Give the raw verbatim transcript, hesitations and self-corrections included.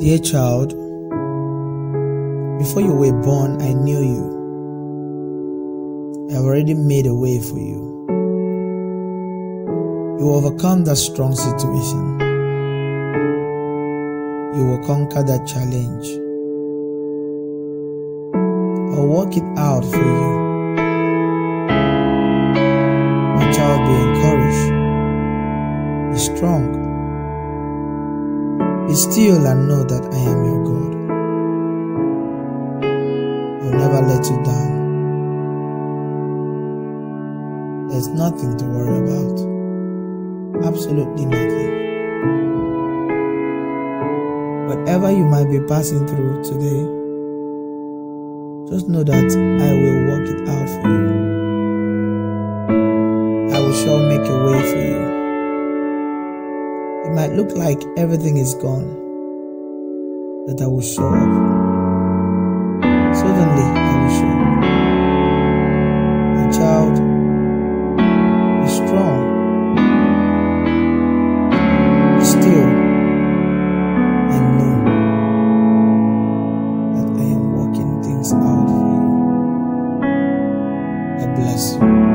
Dear child, before you were born, I knew you. I have already made a way for you. You will overcome that strong situation. You will conquer that challenge. I'll work it out for you. My child, be encouraged. Be strong. Be still and know that I am your God. I will never let you down. There's nothing to worry about. Absolutely nothing. Whatever you might be passing through today, just know that I will work it out for you. I will sure make a way for you. It might look like everything is gone, but I will show up. Suddenly, I will show up. My child, be strong. Be still and know that I am working things out for you. God bless you.